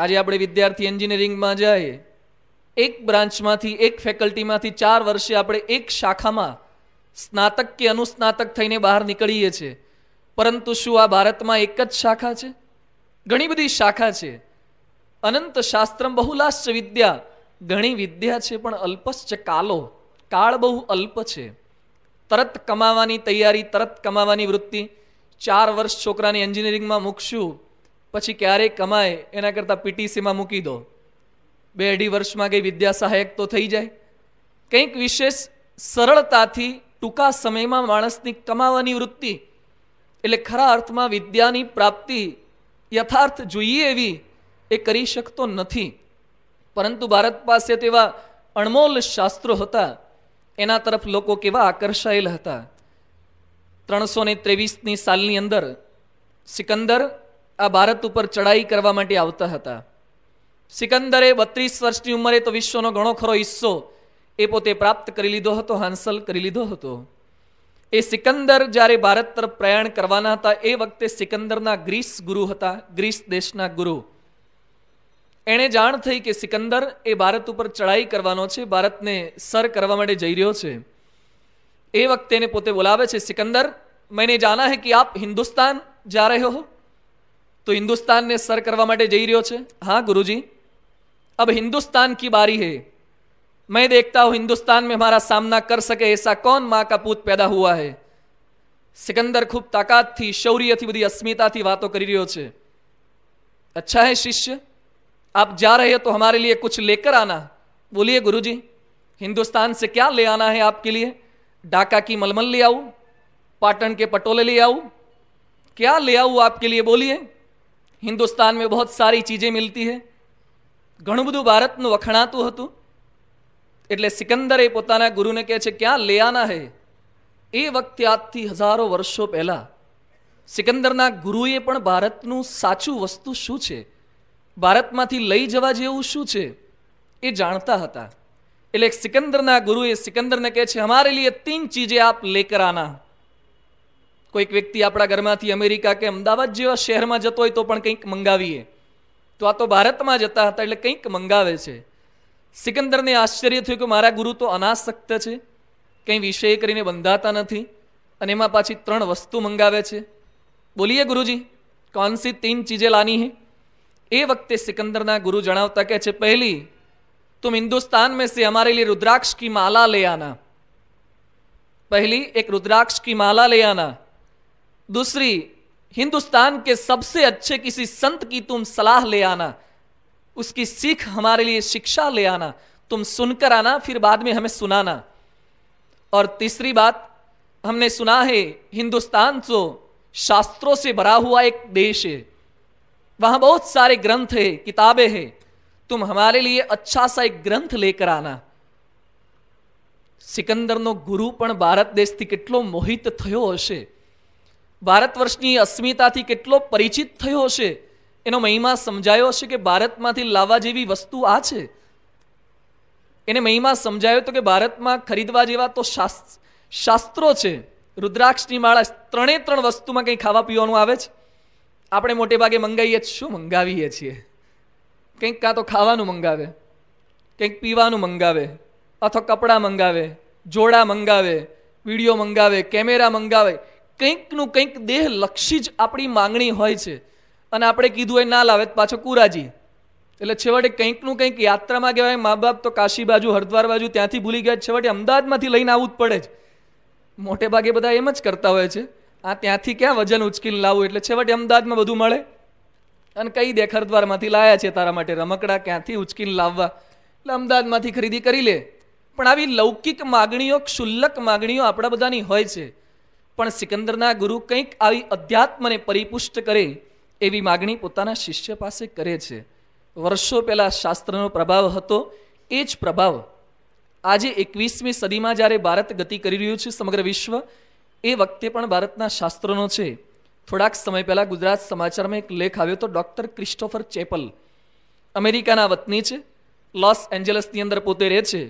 આજે આપણે વિદ્યાર્થી એન્જિનિયરિંગમાં જઈએ, એક બ્રાન્ચમાંથી, એક ફેકલ્ટીમાંથી 4 વર્ષે આપણે એક શાખામાં સ્નાતક કે અનુસ્નાતક થઈને બહાર નીકળીએ છીએ. પરંતુ શું આ ભારતમાં એક જ શાખા છે? ઘણી બધી શાખા છે. અનંત શાસ્ત્રમ બહુલાશ્ચ વિદ્યા, ઘણી વિદ્યા છે પણ અલ્પશ્ચ કાલો, કાળ બહુ અલ્પ છે. તરત કમાવાની તૈયારી, તરત કમાવાની વૃત્તિ. 4 વર્ષ છોકરાને એન્જિનિયરિંગમાં મૂકશું, પછી ક્યારે કમાય એના કરતાં પીટીસીમાં મૂકી દો. 2.5 વર્ષમાં કંઈ વિદ્યા સહાયક તો થઈ જાય. કંઈક વિશેષ સરળતાથી ટૂંકા સમયમાં માણસની કમાવાની વૃત્તિ, એટલે ખરા અર્થમાં વિદ્યાની પ્રાપ્તિ યથાર્થ જોઈએ એવી એ કરી શકતો નથી. પરંતુ ભારત પાસે તેવા અણમોલ શાસ્ત્રો હતા, એના તરફ લોકો કેવા આકર્ષાયેલા હતા. 323ની સાલની અંદર સિકંદર આ ભારત ઉપર ચડાઈ કરવા માટે આવતા હતા. સિકંદરે 32 વર્ષની ઉંમરે તો વિશ્વનો ઘણો ખરો હિસ્સો એ પોતે પ્રાપ્ત કરી લીધો હતો, હાંસલ કરી લીધો હતો. એ સિકંદર જ્યારે ભારત તરફ પ્રયાણ કરવાના હતા એ વખતે સિકંદરના ગ્રીસ ગુરુ હતા, ગ્રીસ દેશના ગુરુ. એણે જાણ થઈ કે સિકંદર એ ભારત ઉપર ચડાઈ કરવાનો છે, ભારતને સર કરવા માટે જઈ રહ્યો છે. એ વખતે એને પોતે બોલાવે છે, સિકંદર મેને જાના હે કે આપ હિન્દુસ્તાન જા રહે હો. તો હિન્દુસ્તાનને સર કરવા માટે જઈ રહ્યો છે. હા ગુરુજી, અબ હિન્દુસ્તાન કી બારી હે, मैं देखता हूं हिंदुस्तान में हमारा सामना कर सके ऐसा कौन माँ का पूत पैदा हुआ है. सिकंदर खूब ताकत थी, शौर्य थी, बड़ी अस्मिता थी बातों करी रह्यो छे. अच्छा है शिष्य, आप जा रहे हो तो हमारे लिए कुछ लेकर आना. बोलिए गुरुजी, हिंदुस्तान से क्या ले आना है आपके लिए? ढाका की मलमल ले आऊं, पाटन के पटोले ले आऊं, क्या ले आऊं आपके लिए? बोलिए. हिंदुस्तान में बहुत सारी चीजें मिलती है. घणुं बधुं भारतनुं वखणातुं हतुं. એટલે સિકંદરે પોતાના ગુરુને કહે છે ક્યાં લે આના હે. એ વખતે આજથી હજારો વર્ષો પહેલાં સિકંદરના ગુરુએ પણ ભારતનું સાચું વસ્તુ શું છે, ભારતમાંથી લઈ જવા જેવું શું છે એ જાણતા હતા. એટલે સિકંદરના ગુરુએ સિકંદરને કહે છે હમારે લીએ 3 ચીજે આપ લેકર આના. કોઈક વ્યક્તિ આપણા ઘરમાંથી અમેરિકા કે અમદાવાદ જેવા શહેરમાં જતો હોય તો પણ કંઈક મંગાવીએ, તો આ તો ભારતમાં જતા હતા એટલે કંઈક મંગાવે છે. સિકંદરને આશ્ચર્ય થયું કે મારા ગુરુ તો અનાસક્ત છે, કંઈ વિષય કરીને બંધાતા નથી, અને એમાં પાછી 3 વસ્તુ મંગાવે છે. બોલીએ ગુરુજી, કોણ સી 3 ચીજે લાની હે? એ વખતે સિકંદરના ગુરુ જણાવતા કહે છે પહેલી તુમ હિન્દુસ્તાન મેં સે હમારે લીએ રુદ્રાક્ષ કી માલા લે આના. પહેલી એક રુદ્રાક્ષ કી માલા લે આના. દૂસરી હિન્દુસ્તાન કે સબસે અચ્છે કિસી સંત કી તુમ સલાહ લે આના, उसकी सीख हमारे लिए शिक्षा ले आना, तुम सुनकर आना फिर बाद में हमें सुनाना. और तीसरी बात, हमने सुना है हिंदुस्तान तो शास्त्रों से भरा हुआ एक देश है, वहाँ बहुत सारे ग्रंथ है, किताबें हैं, तुम हमारे लिए अच्छा सा एक ग्रंथ लेकर आना. सिकंदरનો ગુરુ પણ ભારત દેશથી કેટલો મોહિત થયો હશે, ભારત વર્ષની અસ્મિતાથી કેટલો પરિચિત થયો હશે, એનો મહિમા સમજાયો હશે કે ભારતમાંથી લાવવા જેવી વસ્તુ આ છે. એને મહિમા સમજાયો તો કે ભારતમાં ખરીદવા જેવા તો શાસ્ત્રો છે, રુદ્રાક્ષની માળા, 3 વસ્તુમાં કંઈ ખાવા પીવાનું આવે છે. આપણે મોટે ભાગે મંગાવીએ જ શું મંગાવીએ છીએ? કંઈક કાં તો ખાવાનું મંગાવે, કંઈક પીવાનું મંગાવે, અથવા કપડાં મંગાવે, જોડા મંગાવે, વિડીયો મંગાવે, કેમેરા મંગાવે, કંઈકનું કંઈક દેહ લક્ષી જ આપણી માંગણી હોય છે. અને આપણે કીધું એ ના લાવે પાછો કુરાજી, એટલે છેવટે કંઈકનું કંઈક યાત્રામાં કહેવાય. મા બાપ તો કાશી બાજુ, હરદ્વાર બાજુ, ત્યાંથી ભૂલી ગયા, છેવટે અમદાવાદમાંથી લઈને આવવું જ પડે જ. મોટે ભાગે બધા એમ જ કરતા હોય છે, આ ત્યાંથી ક્યાં વજન ઉચકીને લાવવું, એટલે છેવટે અમદાવાદમાં બધું મળે. અને કઈ દેખ હરદ્વારમાંથી લાયા છે તારા માટે રમકડા, ક્યાંથી ઉચકીને લાવવા, એટલે અમદાવાદમાંથી ખરીદી કરી લે. પણ આવી લૌકિક માગણીઓ, ક્ષુલ્લક માગણીઓ આપણા બધાની હોય છે. પણ સિકંદરના ગુરુ કંઈક આવી અધ્યાત્મને પરિપુષ્ટ કરે એવી માગણી પોતાના શિષ્ય પાસે કરે છે. વર્ષો પહેલાં શાસ્ત્રનો પ્રભાવ હતો, એ જ પ્રભાવ આજે 21મી સદીમાં જ્યારે ભારત ગતિ કરી રહ્યું છે સમગ્ર વિશ્વ, એ વખતે પણ ભારતના શાસ્ત્રોનો છે. થોડાક સમય પહેલાં ગુજરાત સમાચારમાં એક લેખ આવ્યો હતો. ડૉક્ટર ક્રિસ્ટોફર ચેપલ અમેરિકાના વતની છે, લોસ એન્જલસની અંદર પોતે રહે છે.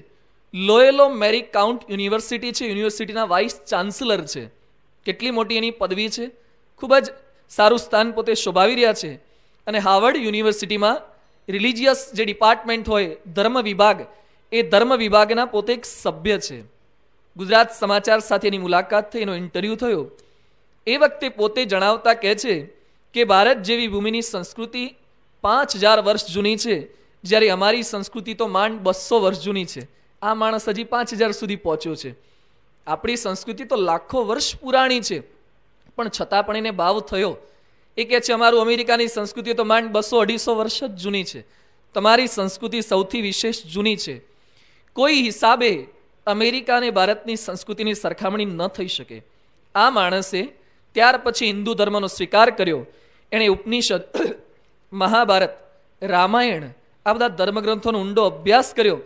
લોએલો મેરી કાઉન્ટ યુનિવર્સિટી છે, યુનિવર્સિટીના વાઇસ ચાન્સેલર છે. કેટલી મોટી એની પદવી છે, ખૂબ જ સારું સ્થાન પોતે શોભાવી રહ્યા છે. અને હાર્વર્ડ યુનિવર્સિટીમાં રિલિજિયસ જે ડિપાર્ટમેન્ટ હોય ધર્મ વિભાગ, એ ધર્મ વિભાગના પોતે એક સભ્ય છે. ગુજરાત સમાચાર સાથે એની મુલાકાત થઈ, એનો ઇન્ટરવ્યૂ થયો. એ વખતે પોતે જણાવતા કહે છે કે ભારત જેવી ભૂમિની સંસ્કૃતિ 5000 વર્ષ જૂની છે, જ્યારે અમારી સંસ્કૃતિ તો માંડ 200 વર્ષ જૂની છે. આ માણસ હજી 5000 સુધી પહોંચ્યો છે. આપણી સંસ્કૃતિ તો લાખો વર્ષ પુરાણી છે, પણ છતાં પણ એને ભાવ થયો. એ કહે છે અમારું અમેરિકાની સંસ્કૃતિ તો માંડ 200-250 વર્ષ જ જૂની છે, તમારી સંસ્કૃતિ સૌથી વિશેષ જૂની છે. કોઈ હિસાબે અમેરિકા અને ભારતની સંસ્કૃતિની સરખામણી ન થઈ શકે. આ માણસે ત્યાર પછી હિન્દુ ધર્મનો સ્વીકાર કર્યો. એણે ઉપનિષદ, મહાભારત, રામાયણ આ બધા ધર્મગ્રંથોનો ઊંડો અભ્યાસ કર્યો,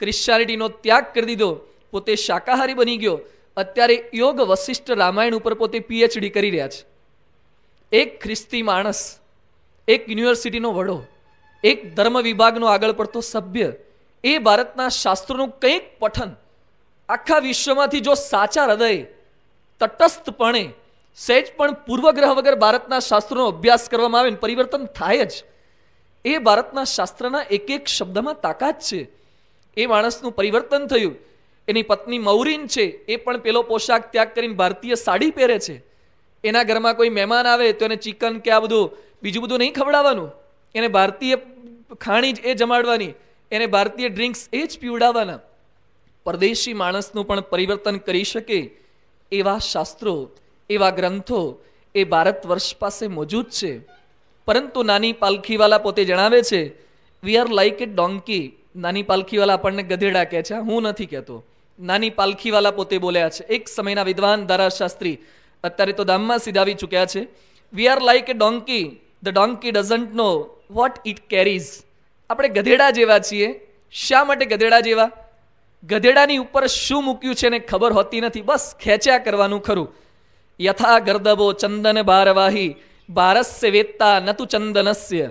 ક્રિશ્ચિયાનિટીનો ત્યાગ કરી દીધો, પોતે શાકાહારી બની ગયો. અત્યારે યોગ વશિષ્ઠ રામાયણ ઉપર પોતે પીએચડી કરી રહ્યા છે. એક ખ્રિસ્તી માણસ, એક યુનિવર્સિટીનો વડો, એક ધર્મ વિભાગનો આગળ પડતો સભ્ય, એ ભારતના શાસ્ત્રોનું કંઈક પઠન આખા વિશ્વમાંથી જો સાચા હૃદય તટસ્થપણે સહેજ પણ પૂર્વગ્રહ વગર ભારતના શાસ્ત્રોનો અભ્યાસ કરવામાં આવે ને પરિવર્તન થાય જ. એ ભારતના શાસ્ત્રના એક એક શબ્દમાં તાકાત છે. એ માણસનું પરિવર્તન થયું. એની પત્ની મૌરીન છે, એ પણ પેલો પોશાક ત્યાગ કરીને ભારતીય સાડી પહેરે છે. એના ઘરમાં કોઈ મહેમાન આવે તો એને ચિકન કે આ બધું બીજું બધું નહીં ખવડાવવાનું, એને ભારતીય ખાણી જ એ જમાડવાની, એને ભારતીય ડ્રિંક્સ એ જ પીવડાવવાના. પરદેશી માણસનું પણ પરિવર્તન કરી શકે એવા શાસ્ત્રો, એવા ગ્રંથો એ ભારત વર્ષ પાસે મોજૂદ છે. પરંતુ નાની પાલખીવાલા પોતે જણાવે છે, વી આર લાઈક એ ડોન્કી. નાની પાલખીવાલા આપણને ગધેડા કહે છે, હું નથી કહેતો. નાની પાલખીવાલા પોતે બોલ્યા છે, એક સમયના વિદ્વાન ધારાશાસ્ત્રી, અત્યારે તો ધામમાં સીધાવી ચૂક્યા છે. We are like a donkey, the donkey doesn't know what it carries. આપણે ગધેડા જેવા છીએ. શા માટે ગધેડા જેવા? ગધેડાની ઉપર શું મૂક્યું છે એને ખબર હોતી નથી, બસ ખેંચ્યા કરવાનું ખરું. યથા ગર્દબો ચંદન ભારવાહી ભારસ્ય વેત્તા નતુ ચંદનસ્ય.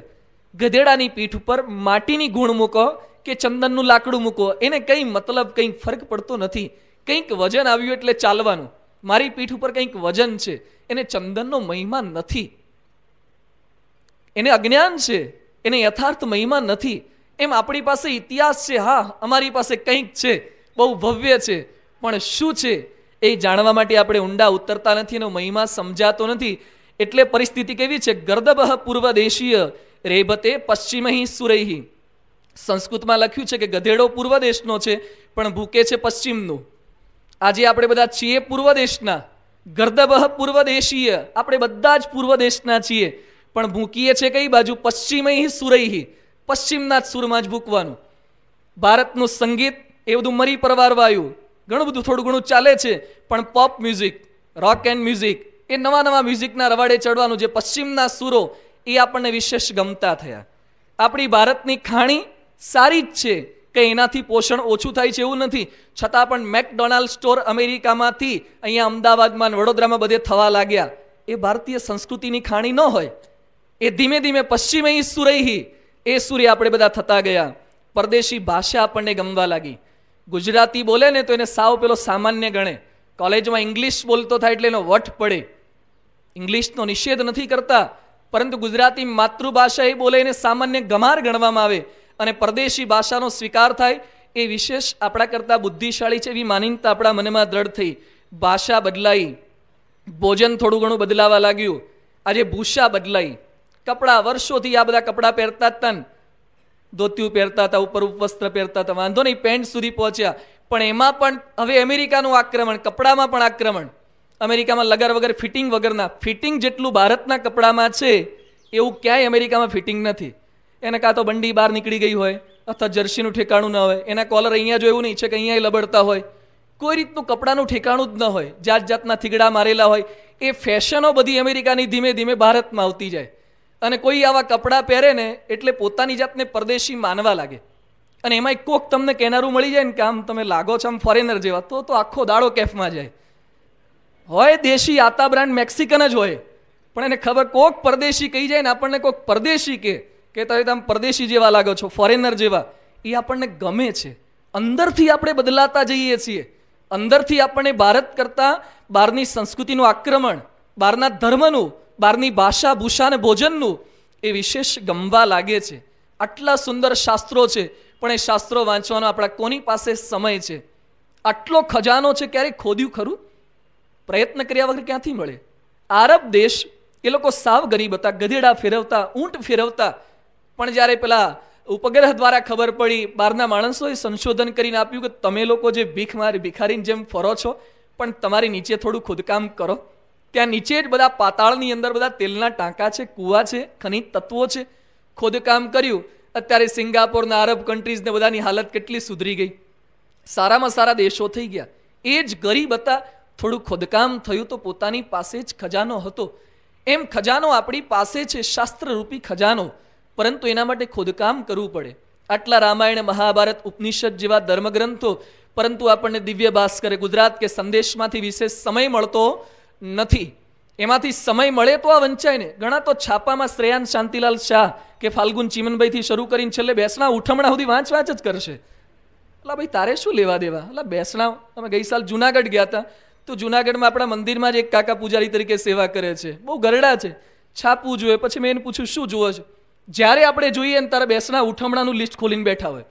ગધેડાની પીઠ ઉપર માટીની ગુણ મૂકો કે ચંદનનું લાકડું મૂકો, એને કંઈ મતલબ, કંઈ ફરક પડતો નથી. કંઈક વજન આવ્યું એટલે ચાલવાનું. મારી પીઠ ઉપર કંઈક વજન છે, એને ચંદનનો મહિમા નથી, એને અજ્ઞાન છે, એને યથાર્થ મહિમા નથી. એમ આપણી પાસે ઇતિહાસ છે, હા અમારી પાસે કંઈક છે, બહુ ભવ્ય છે, પણ શું છે એ જાણવા માટે આપણે ઊંડા ઉતરતા નથી, એનો મહિમા સમજાતો નથી. એટલે પરિસ્થિતિ કેવી છે? ગર્દભઃ પૂર્વ દેશીય રેભતે પશ્ચિમહી સુરૈહી. સંસ્કૃતમાં લખ્યું છે કે ગધેડો પૂર્વ દેશનો છે પણ ભૂકે છે પશ્ચિમનું. આજે આપણે બધા છીએ પૂર્વ દેશના. ગર્દભઃ પૂર્વ દેશીય, આપણે બધા જ પૂર્વ દેશના છીએ, પણ ભૂકીએ છે કઈ બાજુ? પશ્ચિમય સુરૈહી, પશ્ચિમના જ સુરમાં જ ભૂકવાનું. ભારતનું સંગીત એ બધું મરી પરવારવાયું, ઘણું બધું થોડું ઘણું ચાલે છે, પણ pop music, rock and music એ નવા નવા મ્યુઝિકના રવાડે ચડવાનું, જે પશ્ચિમના સુરો એ આપણને વિશેષ ગમતા થયા. આપણી ભારતની ખાણી સારી જ છે, કંઈ એનાથી પોષણ ઓછું થાય છે એવું નથી, છતાં પણ મેકડોનાલ્ડ સ્ટોર અમેરિકામાંથી અહીંયા અમદાવાદમાં, વડોદરામાં બધે થવા લાગ્યા. એ ભારતીય સંસ્કૃતિની ખાણી ન હોય. એ ધીમે ધીમે પશ્ચિમય સુરૈહી, એ સૂર્ય આપણે બધા થતા ગયા. પરદેશી ભાષા આપણને ગમવા લાગી. ગુજરાતી બોલે ને તો એને સાવ પેલો સામાન્ય ગણે. કોલેજમાં ઇંગ્લિશ બોલતો થાય એટલે એનો વટ પડે. ઇંગ્લિશનો નિષેધ નથી કરતા, પરંતુ ગુજરાતી માતૃભાષા એ બોલે એને સામાન્ય ગમાર ગણવામાં આવે અને પરદેશી ભાષાનો સ્વીકાર થાય. એ વિશેષ આપણા કરતાં બુદ્ધિશાળી છે એવી માનીતા આપણા મનમાં દ્રઢ થઈ. ભાષા બદલાઈ, ભોજન થોડું ઘણું બદલાવા લાગ્યું, આજે ભૂષા બદલાઈ. કપડાં, વર્ષોથી આ બધા કપડાં પહેરતા હતા ને, ધોતિયું પહેરતા હતા, ઉપર ઉપવસ્ત્ર પહેરતા હતા, વાંધો નહીં, પેન્ટ સુધી પહોંચ્યા, પણ એમાં પણ હવે અમેરિકાનું આક્રમણ, કપડામાં પણ આક્રમણ. અમેરિકામાં લગાર વગર, ફિટિંગ વગરના. ફિટિંગ જેટલું ભારતના કપડામાં છે એવું ક્યાંય અમેરિકામાં ફિટિંગ નથી. એને કાં તો બંડી બહાર નીકળી ગઈ હોય, અથવા જર્સીનું ઠેકાણું ન હોય, એના કોલર અહીંયા જો એવું નહીં છે કે અહીંયા લબડતા હોય, કોઈ રીતનું કપડાનું ઠેકાણું જ ન હોય, જાત જાતના થીગડા મારેલા હોય. એ ફેશનો બધી અમેરિકાની ધીમે ધીમે ભારતમાં આવતી જાય, અને કોઈ આવા કપડાં પહેરે ને એટલે પોતાની જાતને પરદેશી માનવા લાગે. અને એમાંય કોક તમને કહેનારું મળી જાય ને કે આમ તમે લાગો છો આમ ફોરેનર જેવા, તો આખો દાડો કેફમાં જાય. હોય દેશી આતા બ્રાન્ડ મેક્સિકન જ હોય, પણ એને ખબર કોક પરદેશી કહી જાય ને આપણને, કોક પરદેશી કે તમે પરદેશી જેવા લાગો છો, ફોરેનર જેવા. એ આપણને ગમે છે. અંદરથી આપણે બદલાતા જઈએ છીએ. અંદરથી આપણને ભારત કરતાં બહારની સંસ્કૃતિનું આક્રમણ, બહારના ધર્મનું, બહારની ભાષા, ભૂષા અને ભોજનનું એ વિશેષ ગમવા લાગે છે. આટલા સુંદર શાસ્ત્રો છે પણ એ શાસ્ત્રો વાંચવાનો આપણા કોની પાસે સમય છે? આટલો ખજાનો છે ક્યારેય ખોદ્યું ખરું? પ્રયત્ન કર્યા વગર ક્યાંથી મળે? આરબ દેશ એ લોકો સાવ ગરીબ હતા, ગધેડા ફેરવતા, ઊંટ ફેરવતા. પણ જ્યારે પેલા ઉપગ્રહ દ્વારા ખબર પડી, બહારના માણસોએ સંશોધન કરીને આપ્યું કે તમે લોકો જે ભિખારીની જેમ ફરો છો પણ તમારી નીચે થોડું ખોદકામ કરો, ત્યાં નીચે જ બધા પાતાળની અંદર બધા તેલના ટાંકા છે, કૂવા છે, ખનિજ તત્વો છે. ખોદકામ કર્યું. અત્યારે સિંગાપોરના આરબ કન્ટ્રીઝને બધાની હાલત કેટલી સુધરી ગઈ, સારામાં સારા દેશો થઈ ગયા. એ જ ગરીબ હતા, થોડું ખોદકામ થયું તો પોતાની પાસે જ ખજાનો હતો. એમ ખજાનો આપણી પાસે છે, શાસ્ત્રરૂપી ખજાનો, પરંતુ એના માટે ખોદકામ કરવું પડે. આટલા રામાયણ, મહાભારત, ઉપનિષદ જેવા ધર્મગ્રંથો, પરંતુ આપણને દિવ્ય ભાસ્કરે, ગુજરાત કે સંદેશમાંથી વિશેષ સમય મળતો નથી. એમાંથી સમય મળે તો આ વંચાયને ઘણા તો છાપામાં શ્રેયાન શાંતિલાલ શાહ કે ફાલ્ગુન ચીમનભાઈથી શરૂ કરીને છેલ્લે બેસણા ઉઠમણા સુધી વાંચ જ કરશે. અલા ભાઈ, તારે શું લેવા દેવા? અલા બેસણા, તમે ગઈ સાલ જુનાગઢ ગયા હતા તો જુનાગઢમાં આપણા મંદિરમાં જ એક કાકા પૂજારી તરીકે સેવા કરે છે, બહુ ગરડા છે, છાપવું જોઈએ. પછી મેં એને પૂછ્યું શું જોવો છો? જ્યારે આપણે જોઈએ ને તારા બેસણા ઉઠમણાનું લિસ્ટ ખોલીને બેઠા હોય.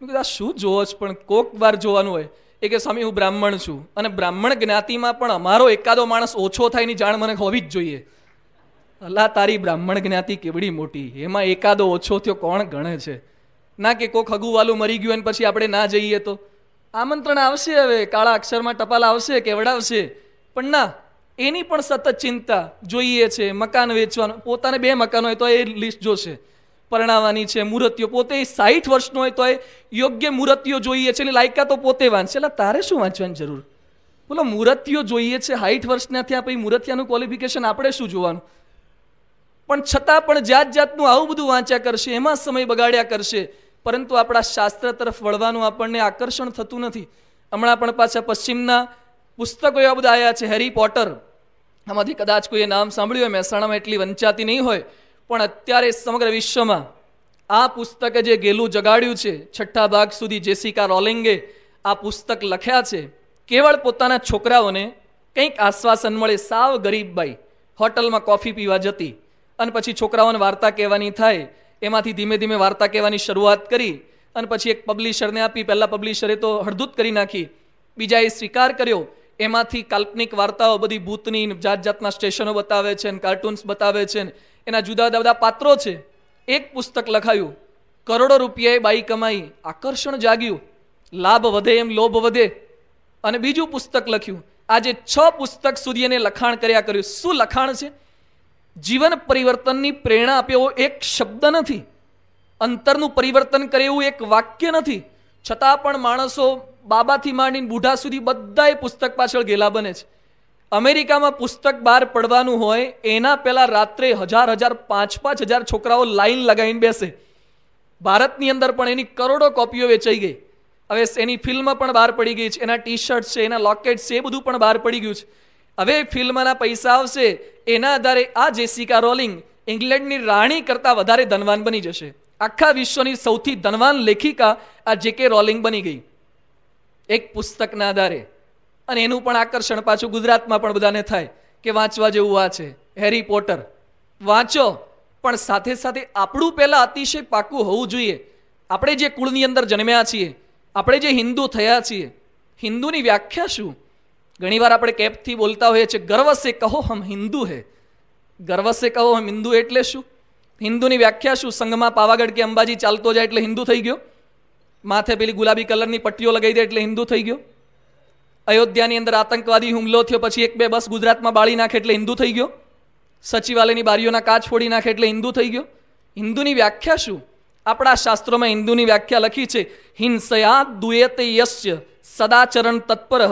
મેં કીધું આ શું જોવો છો? પણ કોક વાર જોવાનું હોય. એ કે સ્વામી, હું બ્રાહ્મણ છું અને બ્રાહ્મણ જ્ઞાતિમાં પણ અમારો એકાદો માણસ ઓછો થાય એની જાણ મને હોવી જ જોઈએ. અલા તારી બ્રાહ્મણ જ્ઞાતિ કેવડી મોટી, એમાં એકાદો ઓછો થયો કોણ ગણે છે? ના કે કોક હગુવાલું મરી ગયું અને પછી આપણે ના જઈએ તો આમંત્રણ આવશે, હવે કાળા અક્ષરમાં ટપાલ આવશે, કેવડાવશે. પણ ના, એની પણ સતત ચિંતા જોઈએ છે. મકાન વેચવાનું, પોતાને બે મકાન હોય તો એ લિસ્ટ જોશે, પરણાવવાની છે, મૂર્તિઓ, પોતે 60 વર્ષનો હોય તો એ યોગ્ય મૂર્તિઓ જોઈએ છે, એટલે લાયકાતો પોતે વાંચશે. એટલે તારે શું વાંચવાની જરૂર? બોલો, મૂર્તિઓ જોઈએ છે 60 વર્ષના થયા પછી મૂર્તિયાનું ક્વોલિફિકેશન આપણે શું જોવાનું? પણ છતાં પણ જાત જાતનું આવું બધું વાંચ્યા કરશે, એમાં સમય બગાડ્યા કરશે, પરંતુ આપણા શાસ્ત્ર તરફ વળવાનું આપણને આકર્ષણ થતું નથી. હમણાં પણ પાછા પશ્ચિમના પુસ્તકો એવા બધા આવ્યા છે, હેરી પોટર. આમાંથી કદાચ કોઈએ નામ સાંભળ્યું હોય, મહેસાણામાં એટલી વંચાતી નહીં હોય, પણ અત્યારે સમગ્ર વિશ્વમાં આ પુસ્તકે જે ગેલું જગાડ્યું છે, 6થા ભાગ સુધી જેસિકા રોલિંગે આ પુસ્તક લખ્યા છે, કેવળ પોતાના છોકરાઓને કંઈક આશ્વાસન મળે. સાવ ગરીબ બાઈ હોટલમાં કોફી પીવા જતી અને પછી છોકરાઓને વાર્તા કહેવાની થાય, એમાંથી ધીમે ધીમે વાર્તા કહેવાની શરૂઆત કરી અને પછી એક પબ્લિશરને આપી. પહેલાં પબ્લિશરે તો હળદૂત કરી નાખી, બીજાએ સ્વીકાર કર્યો. એમાંથી કાલ્પનિક વાર્તાઓ બધી ભૂતની જાત જાતના સ્ટેશનો બતાવે છે ને, કાર્ટૂન્સ બતાવે છે ને, એના જુદા જુદા પાત્રો છે. એક પુસ્તક લખાયું, કરોડો રૂપિયાએ બાઈ કમાઈ, આકર્ષણ જાગ્યું, લાભ વધે એમ લોભ વધે. અને બીજું પુસ્તક લખ્યું. આજે 6 પુસ્તક સુધી એને લખાણ કર્યા કર્યું. શું લખાણ છે? જીવન પરિવર્તનની પ્રેરણા આપે એવો એક શબ્દ નથી, અંતરનું પરિવર્તન કરે એવું એક વાક્ય નથી, છતાં પણ માણસો બાબાથી માંડીને બુઢા સુધી બધા એ પુસ્તક પાછળ ગેલા બને છે. અમેરિકામાં પુસ્તક બહાર પડવાનું હોય એના પહેલાં રાત્રે 1000 1000 5000 છોકરાઓ લાઈન લગાવીને બેસે. ભારતની અંદર પણ એની કરોડો કોપીઓ વેચાઈ ગઈ. હવે એની ફિલ્મ પણ બહાર પડી ગઈ છે, એના ટી શર્ટ છે, એના લોકેટ છે, એ બધું પણ બહાર પડી ગયું છે. હવે ફિલ્મના પૈસા આવશે એના આધારે આ જેસિકા રોલિંગ ઇંગ્લેન્ડની રાણી કરતાં વધારે ધનવાન બની જશે. આખા વિશ્વની સૌથી ધનવાન લેખિકા આ જેકે રોલિંગ બની ગઈ, એક પુસ્તકના આધારે. અને એનું પણ આકર્ષણ પાછું ગુજરાતમાં પણ બધાને થાય કે વાંચવા જેવું આ છે હેરી પોટર. વાંચો, પણ સાથે સાથે આપણું પહેલાં અતિશય પાકું હોવું જોઈએ. આપણે જે કુળની અંદર જન્મ્યા છીએ, આપણે જે હિન્દુ થયા છીએ, હિન્દુની વ્યાખ્યા શું? ઘણીવાર આપણે કેપથી બોલતા હોઈએ છીએ, ગર્વ સે કહો હમ હિન્દુ હે. ગર્વ સે કહો હમ હિન્દુ એટલે શું? હિન્દુની વ્યાખ્યા શું? સંઘમાં પાવાગઢ કે અંબાજી ચાલતો જાય એટલે હિન્દુ થઈ ગયો? માથે પેલી ગુલાબી કલરની પટ્ટીઓ લગાવી દે એટલે હિન્દુ થઈ ગયો? અયોધ્યાની અંદર આતંકવાદી હુમલો થયો પછી 1-2 બસ ગુજરાતમાં બાળી નાખે એટલે હિન્દુ થઈ ગયો? સચિવાલયની બારીઓના કાચ ફોડી નાખે એટલે હિન્દુ થઈ ગયો? હિન્દુની વ્યાખ્યા શું? આપણા શાસ્ત્રોમાં હિન્દુની વ્યાખ્યા લખી છે, હિંસયા દુયતે યસ્ય સદાચરણ તત્પર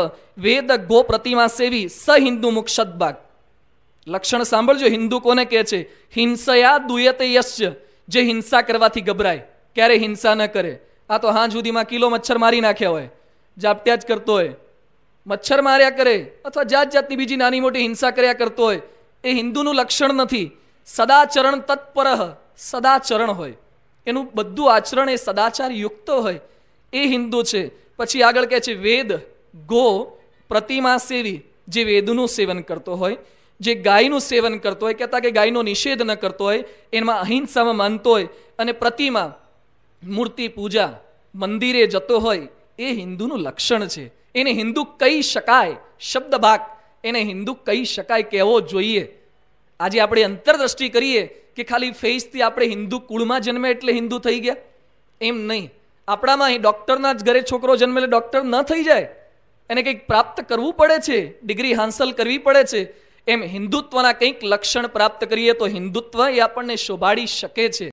વેદ ગો પ્રતિમા સેવી સ હિન્દુ મુક્ષદભાગ. લક્ષણ સાંભળજો, હિન્દુ કોને કહે છે? હિંસયા દુયતે યસ્ય, જે હિંસા કરવાથી ગભરાય. ક્યારે હિંસા ન કરે? આ તો હાંજ સુધીમાં કિલો મચ્છર મારી નાખ્યા હોય, ઝાપટ્યા જ કરતો હોય, મચ્છર માર્યા કરે અથવા જાત જાતની બીજી નાની મોટી હિંસા કર્યા કરતો હોય, એ હિન્દુનું લક્ષણ નથી. સદાચરણ તત્પર, સદાચરણ હોય, એનું બધું આચરણ એ સદાચાર યુક્ત હોય, એ હિન્દુ છે. પછી આગળ કહે છે વેદ ગો પ્રતિમા સેવી, જે વેદનું સેવન કરતો હોય, જે ગાયનું સેવન કરતો હોય, કહેતા કે ગાયનો નિષેધ ન કરતો હોય, એમાં અહિંસામાં માનતો હોય અને પ્રતિમા મૂર્તિ પૂજા મંદિરે જતો હોય, એ હિન્દુનું લક્ષણ છે. એને હિન્દુ કહી શકાય, શબ્દ ભાગ એને હિન્દુ કહી શકાય, કહેવો જોઈએ. આજે આપણે અંતરદ્રષ્ટિ કરીએ કે ખાલી ફેસથી આપણે હિન્દુ કુળમાં જન્મે એટલે હિન્દુ થઈ ગયા, એમ નહીં. આપણામાં ડૉક્ટરના જ ઘરે છોકરો જન્મે એટલે ડૉક્ટર ન થઈ જાય, એને કંઈક પ્રાપ્ત કરવું પડે છે, ડિગ્રી હાંસલ કરવી પડે છે. એમ હિન્દુત્વના કંઈક લક્ષણ પ્રાપ્ત કરીએ તો હિન્દુત્વ એ આપણને શોભાડી શકે છે.